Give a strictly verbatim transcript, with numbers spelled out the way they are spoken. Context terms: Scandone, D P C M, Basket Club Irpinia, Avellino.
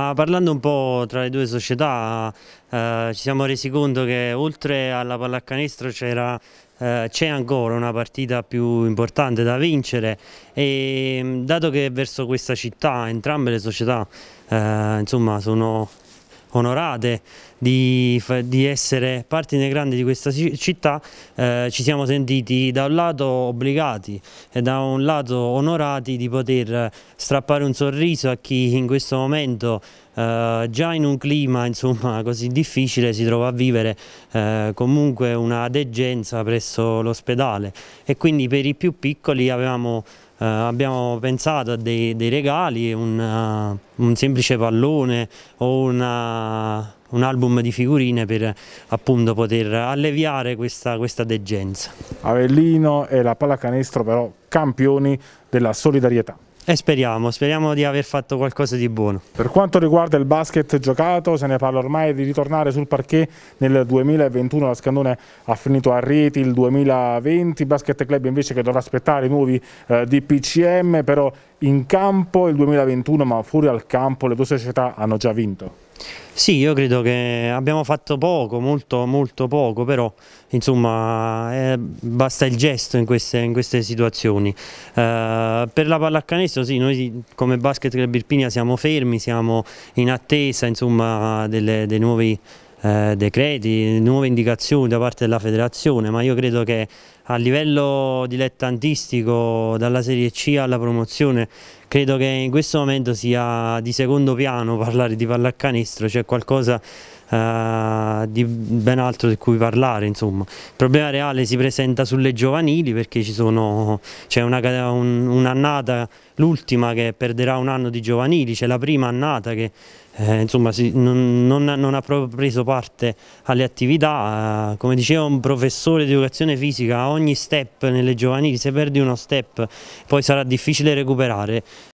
Ma parlando un po' tra le due società eh, ci siamo resi conto che oltre alla pallacanestro c'era c'è ancora una partita più importante da vincere e dato che verso questa città entrambe le società eh, insomma, sono onorate di, di essere parte integrante di questa città, eh, ci siamo sentiti da un lato obbligati e da un lato onorati di poter strappare un sorriso a chi in questo momento eh, già in un clima insomma, così difficile si trova a vivere eh, comunque una degenza presso l'ospedale e quindi per i più piccoli avevamo Uh, abbiamo pensato a dei, dei regali, un, uh, un semplice pallone o una, un album di figurine per appunto poter alleviare questa, questa degenza. Avellino e la pallacanestro però campioni della solidarietà. E speriamo, speriamo di aver fatto qualcosa di buono. Per quanto riguarda il basket giocato, se ne parla ormai di ritornare sul parquet nel duemilaventuno, la Scandone ha finito a reti il duemilaventi, Basket Club invece che dovrà aspettare i nuovi eh, D P C M, però in campo il duemilaventuno ma fuori al campo le due società hanno già vinto. Sì, io credo che abbiamo fatto poco, molto molto poco, però insomma eh, basta il gesto in queste, in queste situazioni. Eh, per la pallacanestro sì, noi come Basket Club Irpinia siamo fermi, siamo in attesa insomma, delle, dei nuovi eh, decreti, nuove indicazioni da parte della federazione, ma io credo che a livello dilettantistico dalla Serie C alla promozione credo che in questo momento sia di secondo piano parlare di pallacanestro, c'è cioè qualcosa eh, di ben altro di cui parlare. Insomma. Il problema reale si presenta sulle giovanili perché c'è cioè una, un, un'annata, l'ultima che perderà un anno di giovanili, c'è cioè la prima annata che eh, insomma, si, non, non, non ha proprio preso parte alle attività, eh, come diceva un professore di educazione fisica ogni step nelle giovanili, se perdi uno step poi sarà difficile recuperare